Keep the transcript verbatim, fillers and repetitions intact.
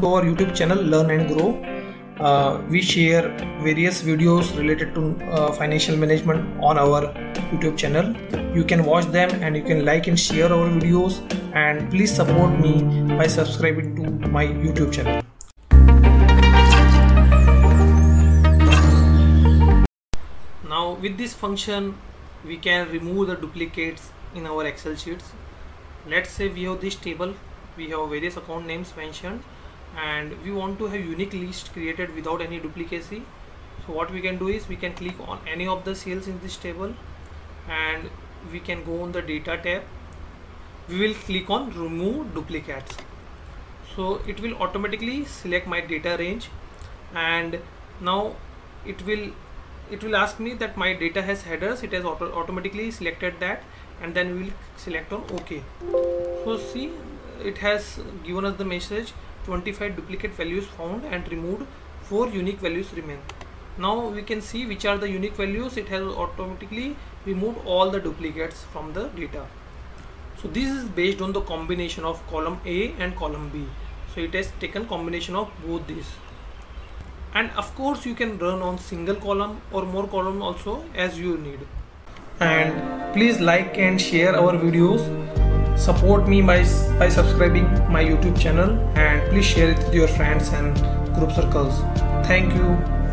To our YouTube channel Learn and Grow. Uh, we share various videos related to uh, financial management on our YouTube channel. You can watch them and you can like and share our videos, and please support me by subscribing to my YouTube channel. Now with this function we can remove the duplicates in our Excel sheets. Let's say we have this table, we have various account names mentioned, and we want to have unique list created without any duplicacy. So what we can do is we can click on any of the cells in this table and we can go on the data tab. We will click on remove duplicates. So it will automatically select my data range, and now it will it will ask me that my data has headers. It has auto automatically selected that, and then we will select on OK. So see, it has given us the message twenty-five duplicate values found and removed, four unique values remain. Now we can see which are the unique values. It has automatically removed all the duplicates from the data. So this is based on the combination of column A and column B. So it has taken combination of both these. And of course you can run on single column or more column also as you need. And please like and share our videos. Support me by, by subscribing my YouTube channel, and please share it with your friends and group circles. Thank you.